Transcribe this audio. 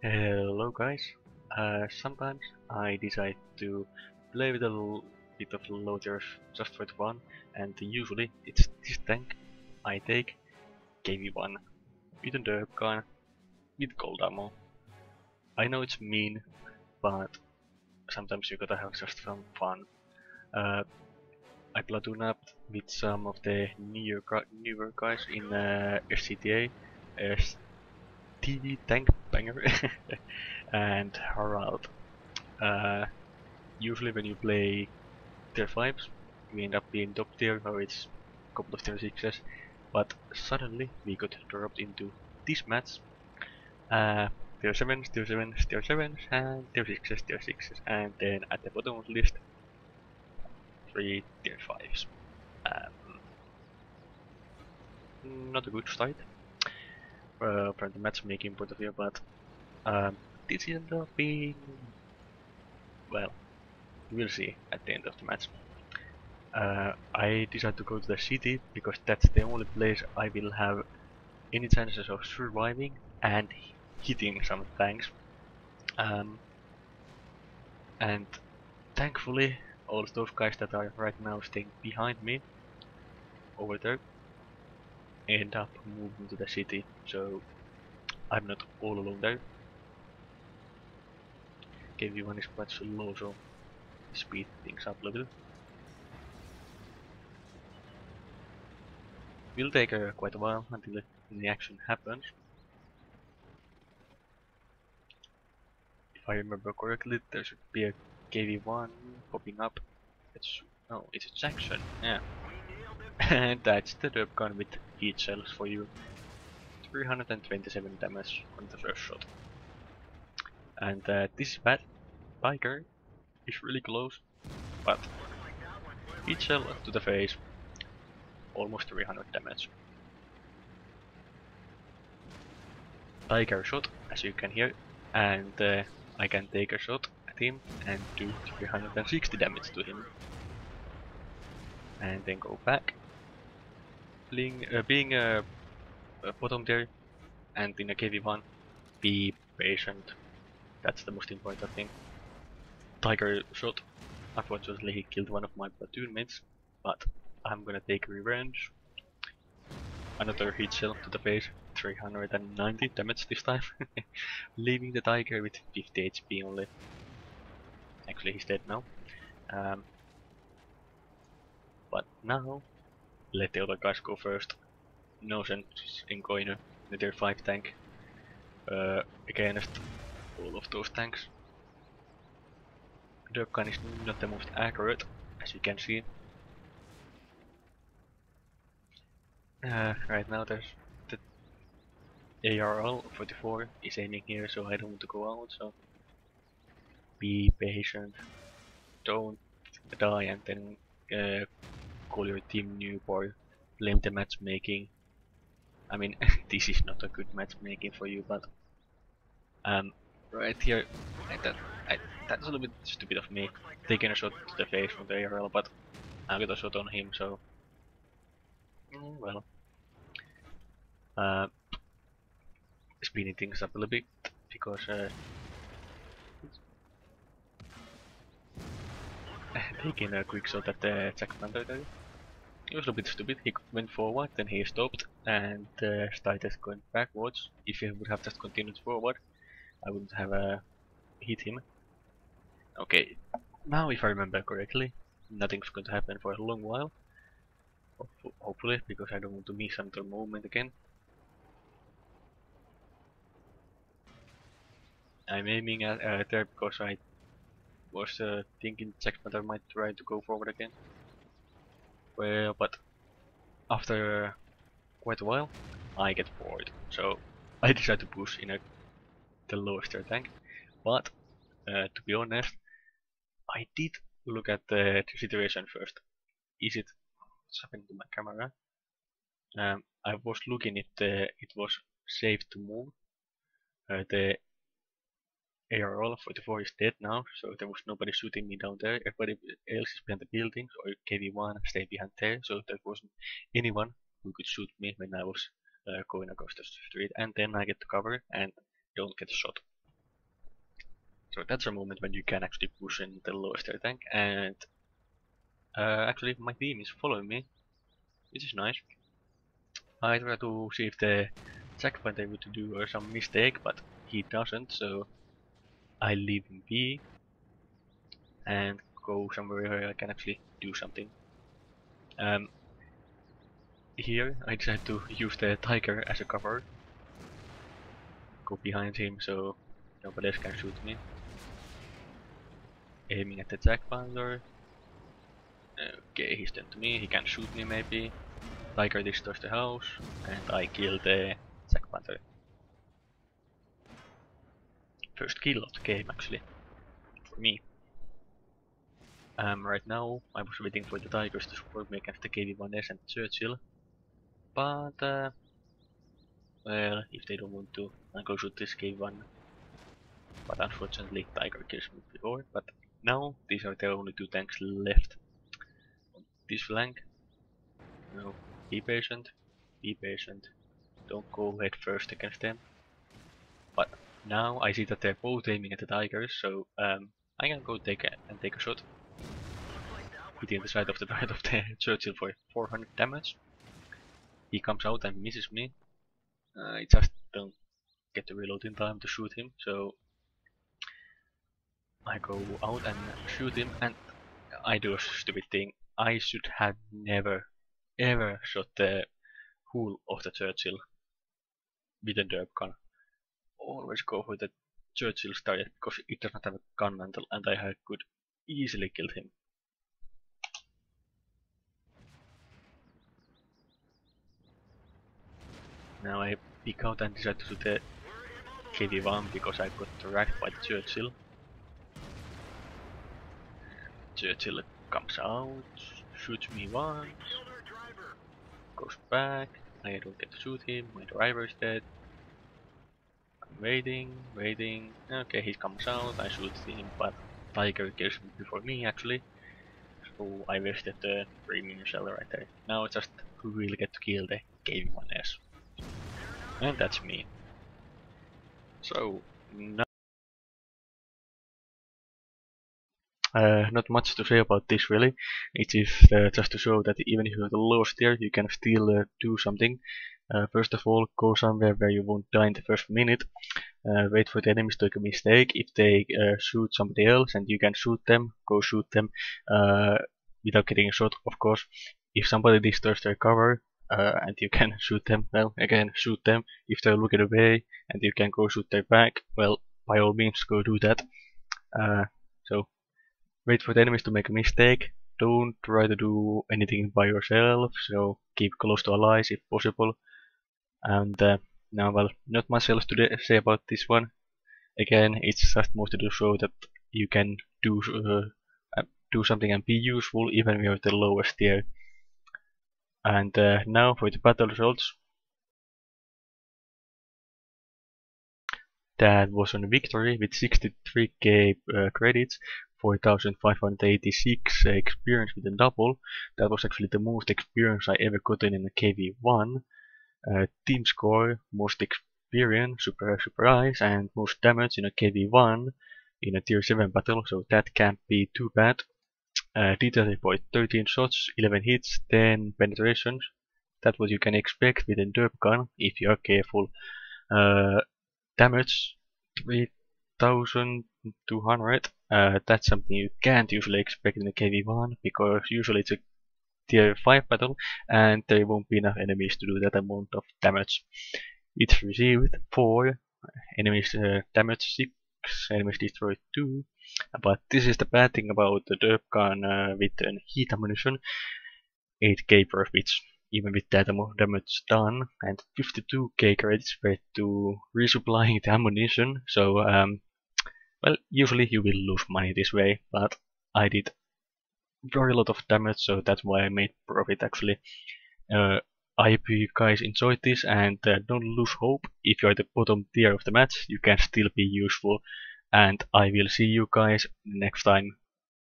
Hello guys, sometimes I decide to play with a little bit of loaders just for fun, and usually it's this tank. I take KV1 with a derp gun with gold ammo. I know it's mean, but sometimes you gotta have just some fun. I platoon up with some of the newer guys in SCTA, TV Tank Banger and Harald. Usually when you play tier 5s we end up being top tier, or it's a couple of tier 6s, but suddenly we got dropped into this match. Tier 7s, tier 7s, tier 7s and tier 6s, tier 6s, and then at the bottom of the list 3 tier 5s. Not a good start from the matchmaking point of view, but this ended up being, well, we'll see at the end of the match. I decided to go to the city because that's the only place I will have any chances of surviving and hitting some tanks, and thankfully all of those guys that are right now staying behind me over there end up moving to the city, so I'm not all alone there. KV1 is quite slow, so speed things up a little. Will take quite a while until the action happens. If I remember correctly, there should be a KV1 popping up. It's a Jackson, yeah. And that's the derp gun with HEAT shells for you. 327 damage on the first shot. And this bad Tiger is really close, but HEAT shell to the face, almost 300 damage. Tiger shot, as you can hear, and I can take a shot at him and do 360 damage to him. And then go back. Being a bottom tier and in a KV1, be patient. That's the most important thing. Tiger shot. Unfortunately, he killed one of my platoon mates, but I'm gonna take revenge. Another HEAT shell to the face, 390 damage this time, leaving the Tiger with 50 HP only. Actually, he's dead now. But now, let the other guys go first. No sense in going to their 5 tank against all of those tanks. The gun is not the most accurate, as you can see. Right now there's the ARL 44 is aiming here, so I don't want to go out, so be patient. Don't die and then call your team noob or blame the matchmaking. I mean, this is not a good matchmaking for you, but right here, that's a little bit stupid of me, taking a shot to the face from the ARL, but I got a shot on him, so well. Speeding things up a little bit because taking a quick shot at the Jagdpanzer there. It was a bit stupid. He went forward, then he stopped and started going backwards. If he would have just continued forward, I wouldn't have hit him. Okay, now if I remember correctly, nothing's going to happen for a long while. Hopefully, because I don't want to miss another moment again. I'm aiming at there because I was thinking Jagdpanzer might try to go forward again. Well, but after quite a while, I get bored, so I decide to push in the lowest tier tank. But to be honest, I did look at the situation first. Is it what's happening to my camera? I was looking if it was safe to move. The ARL 44 is dead now, so there was nobody shooting me down there. Everybody else is behind the buildings, or KV1 stayed behind there, so there wasn't anyone who could shoot me when I was going across the street. And then I get to cover and don't get shot. So that's a moment when you can actually push in the lower stair tank, and actually my team is following me, which is nice. I try to see if the checkpoint able to do some mistake, but he doesn't, so I leave him be and go somewhere where I can actually do something. Here I decided to use the Tiger as a cover, go behind him so nobody else can shoot me, aiming at the Jagdpanzer. Okay, he's done to me, he can shoot me maybe. Tiger destroys the house and I kill the Jagdpanzer. First kill of the game actually, for me. Right now I was waiting for the Tigers to support me against the KV-1S and Churchill, but well, if they don't want to, I'll go shoot this KV-1. But unfortunately Tiger kills me before, but now these are the only two tanks left on this flank. No, be patient, don't go head first against them. But now I see that they're both aiming at the Tigers, so I can go take a shot, hitting the side of the right of the Churchill for 400 damage. He comes out and misses me. I just don't get the reload in time to shoot him, so I go out and shoot him, and I do a stupid thing. I should have never ever shot the hull of the Churchill with a derp gun. Always go for the Churchill target because it does not have a gun handle, and I could easily kill him. Now I pick out and decide to shoot the KV-1 because I got tracked by the Churchill. Churchill comes out, shoots me once, goes back, I don't get to shoot him, my driver is dead. I'm waiting, okay, he comes out, I shoot him, but Tiger kills him before me actually. So I wasted the 3-minute shell right there. Now it's just who will get to kill the KV-1S. And that's me. So, now not much to say about this really. It is just to show that even if you have the lowest tier, you can still do something. First of all, go somewhere where you won't die in the first minute. Wait for the enemies to make a mistake. If they shoot somebody else and you can shoot them, go shoot them without getting a shot, of course. If somebody destroys their cover, and you can shoot them, well, again, shoot them. If they're looking away and you can go shoot their back, well, by all means, go do that. So, wait for the enemies to make a mistake. Don't try to do anything by yourself, so keep close to allies if possible. And now, well, not much else to say about this one. Again, it's just mostly to show that you can do something and be useful, even if you're the lowest tier. And now for the battle results. That was on victory with 63k credits, 4586 experience with a double. That was actually the most experience I ever gotten in a KV-1. Team score, most experience, surprise, and most damage in a KV-1 in a tier 7 battle, so that can't be too bad. Detail report, 13 shots, 11 hits, 10 penetrations. That's what you can expect with a derp gun if you are careful. Damage, 3200. That's something you can't usually expect in a KV-1, because usually it's a tier 5 battle and there won't be enough enemies to do that amount of damage. It's received 4, enemies damage 6, enemies destroyed 2. But this is the bad thing about the derp gun with an heat ammunition, 8k profits, even with that amount of damage done, and 52k credits paid to resupplying the ammunition, so well, usually you will lose money this way, but I did very lot of damage, so that's why I made profit actually. I hope you guys enjoyed this, and don't lose hope. If you are the bottom tier of the match, you can still be useful. And I will see you guys next time.